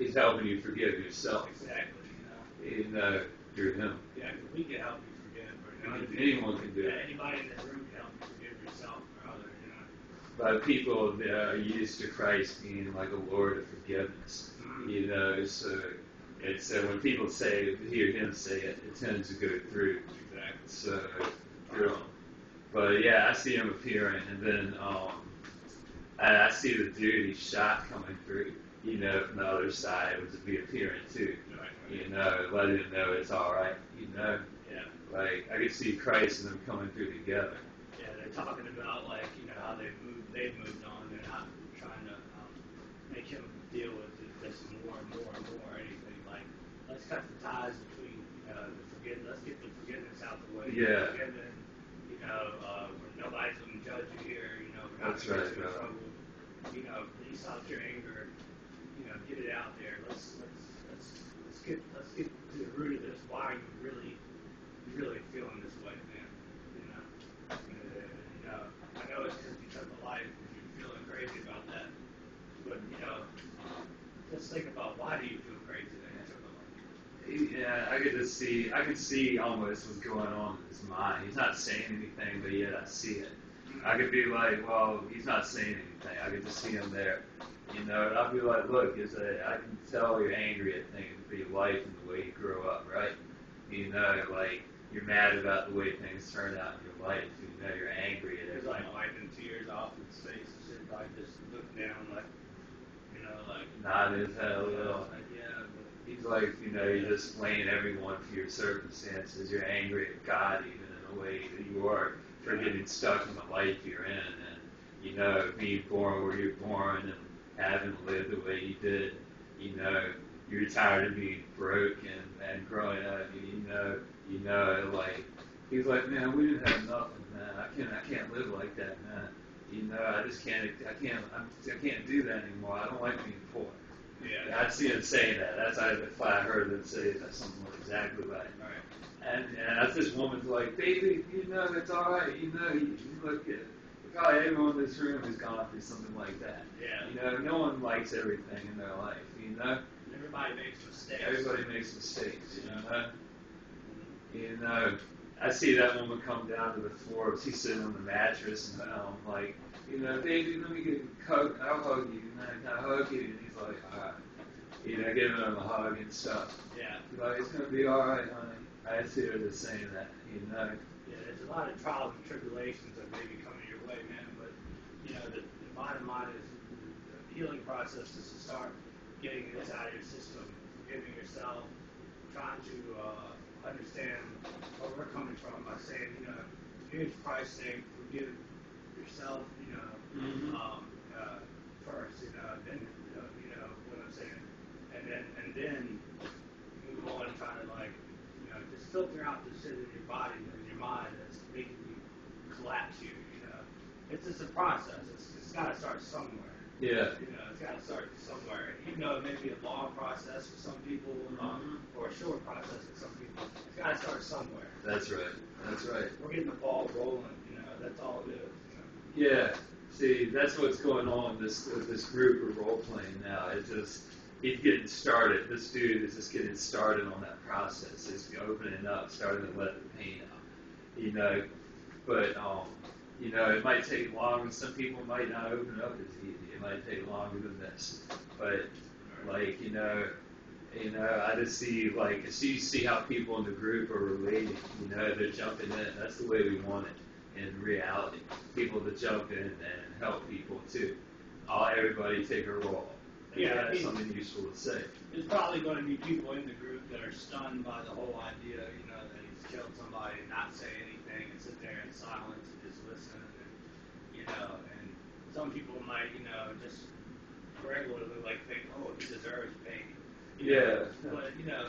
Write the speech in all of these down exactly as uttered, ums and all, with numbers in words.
is helping you forgive yourself. Exactly. You know? In uh, through him. Yeah, we can help you forgive. Or not. Anyone can do it. Yeah, anybody in this room can help you forgive yourself or others. You know? But people that are used to Christ being like a Lord of forgiveness. Mm-hmm. You know, so it's uh, when people say, hear him say it, it tends to go through. Exactly. So, you know. But yeah, I see him appearing, and then um, I, I see the dude he shot coming through. You know, from the other side, it would be appearing too. You know, letting him know it's all right. You know, yeah. Like I could see Christ and them coming through together. Yeah, they're talking about like you know how they've moved, they've moved on. They're not trying to um, make him deal with this more and more and more or anything. Like let's cut the ties between you know the forgiveness. Let's get the forgiveness out the way. Yeah. You know, uh, nobody's going to judge you here, you know, we're not going to get you in trouble. You know, please stop your anger, you know, get it out there. Let's let's let's let's get let's get to the root of this. Why are you really you really feeling this way, man? You know, uh, you know I know it's because you took the life and you're feeling crazy about that. But you know, let's think about why do you feel crazy that you took the life? Yeah, I could just see I could see almost what's going on. Mind. He's not saying anything, but yet I see it. I could be like, well, he's not saying anything. I could just see him there. You know, and I'd be like, look, it's a, I can tell you're angry at things, but your life and the way you grow up, right? You know, like, you're mad about the way things turn out in your life. You know, you're angry at everything. It's like wiping tears off his face and shit. Like, just look down, like, you know, like. Not his hell, though. He's like, you know, you just blame everyone for your circumstances. You're angry at God, even in a way that you are for getting stuck in the life you're in, and you know, being born where you're born and having lived the way you did. You know, you're tired of being broke and, and growing up. You know, you know, like he's like, man, we didn't have nothing, man. I can't, I can't live like that, man. You know, I just can't, I can't, I'm, I can't do that anymore. I don't like being poor. Yeah, I'd see him say that. That's I, if I heard him say that, something like exactly like that. Right. And, and that's this woman's like, baby, you know, it's all right. You know, you, you look at probably everyone in this room has gone through something like that. Yeah. You know, no one likes everything in their life, you know? Everybody makes mistakes. Everybody makes mistakes, you know? Mm-hmm. You know, I see that woman come down to the floor. She's sitting on the mattress, and I'm like, you know, baby, let me get a hug. I'll hug you. And I hug you. And he's like, all right. You know, giving him a hug and stuff. Yeah. He's like, it's going to be all right, honey. I see her just saying that, you know. Yeah, there's a lot of trials and tribulations that may be coming your way, man. But, you know, the, the bottom line is the healing process is to start getting this out of your system, forgiving yourself, trying to uh, understand where we're coming from by saying, you know, here's Christ saying, forgive yourself, you know, mm-hmm. um, uh, first, you know, then, uh, you know, what I'm saying, and then, and then move on and try to, like, you know, just filter out the shit in your body and your mind that's making you collapse you, you know. It's just a process. It's, it's got to start somewhere. Yeah. You know, it's got to start somewhere. Even though it may be a long process for some people, um, or a short process for some people, it's got to start somewhere. That's right. That's right. We're getting the ball rolling, you know, that's all it is. Yeah, see, that's what's going on with this, with this group we're role-playing now. It's just, he's getting started. This dude is just getting started on that process. He's opening up, starting to let the pain out, you know. But, um, you know, it might take longer. Some people might not open up as easy. It might take longer than this. But, like, you know, you know, I just see, like, so you see how people in the group are relating. You know, they're jumping in. That's the way we want it. In reality, people to jump in and help people too. I'll everybody take a role. They yeah, have something useful to say. There's probably going to be people in the group that are stunned by the whole idea, you know, that he's killed somebody and not say anything and sit there in silence and just listen. And, you know, and some people might, you know, just regularly like think, oh, he deserves pain. You yeah. Know, but you know,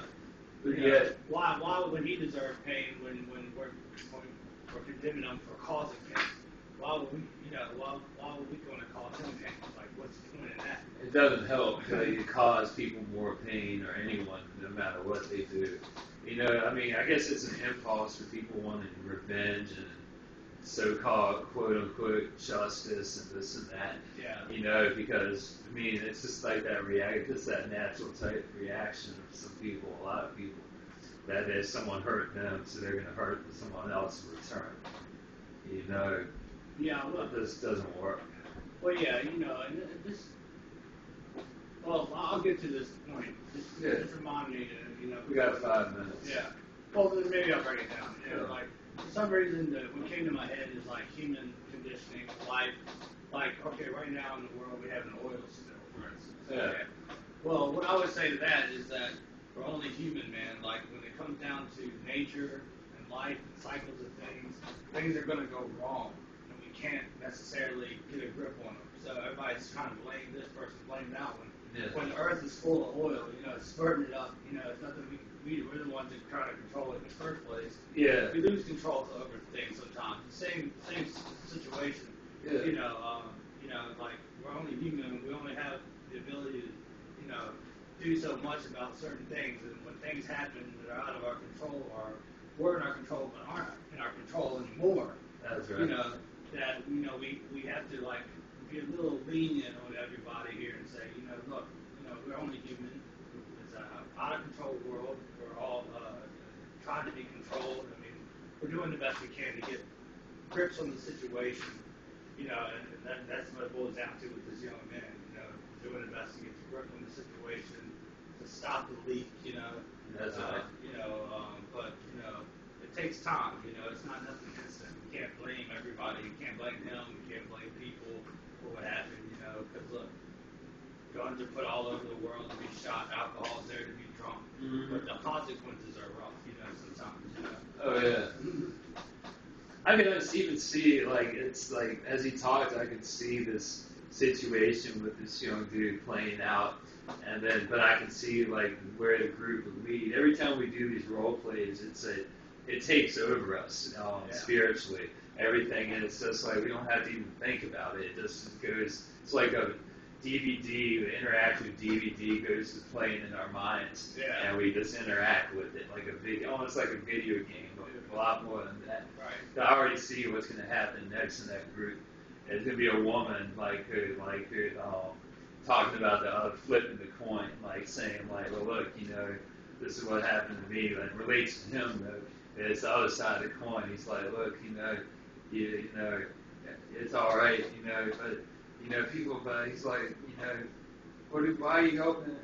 but you yeah. know, why? Why would he deserve pain when when we're when or condemning him for causing pain? Why would we, you know, why, why would we going to cause him pain? Like, what's the point in that? It doesn't help to cause people more pain or anyone, no matter what they do. You know, I mean, I guess it's an impulse for people wanting revenge and so-called quote-unquote justice and this and that, yeah. you know, because, I mean, it's just like that react, it's that natural type reaction of some people, a lot of people, that if someone hurt them, so they're going to hurt someone else in return, you know. Yeah, well, this doesn't work. Well, yeah, you know, and this, well, I'll get to this point. This, yeah. this reminded me of, you know. We got five minutes. Yeah. Well, then maybe I'll break it down. You know, yeah. Like, for some reason, the, what came to my head is, like, human conditioning, life. Like, okay, right now in the world, we have an oil spill, for instance. Yeah. Okay. Well, what I would say to that is that we're only human, man. Like, when it comes down to nature and life and cycles of things, things are going to go wrong. Can't necessarily get a grip on them. So everybody's trying to blame this person, blame that one. Yeah. When the earth is full of oil, you know, it's spurting it up, you know, it's nothing we we we're the ones that try to control it in the first place. Yeah. We lose control over things sometimes. The same same situation. Yeah. You know, um, you know, like we're only human, we only have the ability to, you know, do so much about certain things, and when things happen that are out of our control or were in our control but aren't in our control anymore. That's right. You know, that, you know, we, we have to, like, be a little lenient on everybody here and say, you know, look, you know, we're only human. It's an out-of-control world. We're all uh, trying to be controlled. I mean, we're doing the best we can to get grips on the situation, you know, and that, that's what it boils down to with this young man, you know, doing the best to get grip on the situation, to stop the leak, you know. That's uh, right. You know, um, but, you know, it takes time, you know. It's not nothing instant. You can't blame everybody. You can't blame him. You can't blame people for what happened, you know, because, look, guns are put all over the world to be shot. Alcohol's there to be drunk. Mm-hmm. But the consequences are rough, you know, sometimes, you know. Oh, yeah. Mm-hmm. I can just even see, like, it's like, as he talked, I could see this situation with this young dude playing out. And then, but I can see, like, where the group would lead. Every time we do these role plays, it's a... it takes over us um, yeah. spiritually. Everything, and it's just like we don't have to even think about it. It just goes. It's like a D V D, an interactive D V D goes to playing in our minds, yeah. and we just interact with it like a video, almost like a video game, but a lot more than that. Right. I already see what's going to happen next in that group. It's going to be a woman like who, like who, um, talking about the uh, flipping the coin, like saying like, well, look, you know, this is what happened to me, and relates to him though. It's the other side of the coin. He's like, look, you know, you, you know, it's all right, you know, but, you know, people, but he's like, you know, what, why are you helping?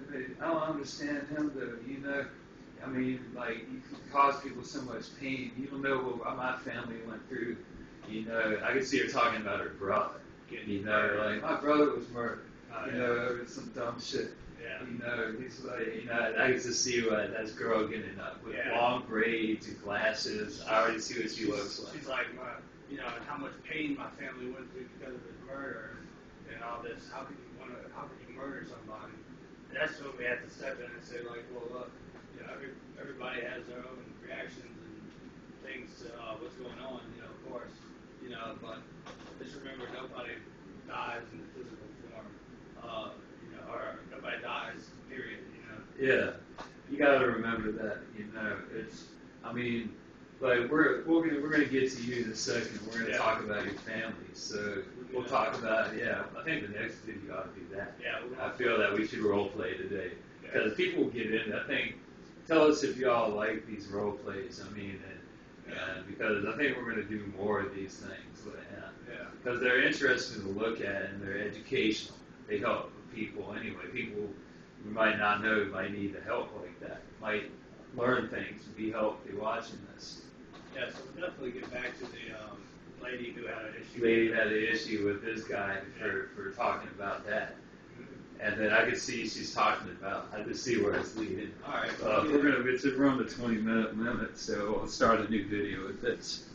I don't understand him, though, you know. I mean, like, you cause people so much pain. You don't know what my family went through, you know. I could see her talking about her brother, you know, like, my brother was murdered, you know, over some dumb shit. Yeah. You know, he's like, you know, I get to see what that girl getting up with yeah. long braids and glasses. I already see what she she's, looks like. She's like, my, you know, how much pain my family went through because of his murder and all this. How could you want to? How could you murder somebody? And that's when we have to step in and say, like, well, look, you know, every, everybody has their own reactions and things to uh, what's going on. You know, of course, you know, but just remember, nobody dies in the physical form. Uh, Or nobody dies, period, you know? Yeah. You got to remember that, you know. It's, I mean, like, we're we're going we're gonna to get to you in a second. We're going to yeah. talk about your family. So we'll yeah. talk about, yeah, I think the next video ought to be that. Yeah. We'll I feel that we should role play today. Because yeah. people get in. I think, tell us if y'all like these role plays. I mean, and, yeah. and because I think we're going to do more of these things. Because yeah. they're interesting to look at and they're educational. They help. People anyway, people who might not know might need the help like that, might learn things and be helped by watching this. Yeah, so we'll definitely get back to the um, lady who had an issue. Lady had an issue with this guy yeah. for, for talking about that. Mm-hmm. And then I could see she's talking about, I could see where it's leading. All right. Uh, we're going to, it's around the twenty minute limit, so we'll start a new video with this.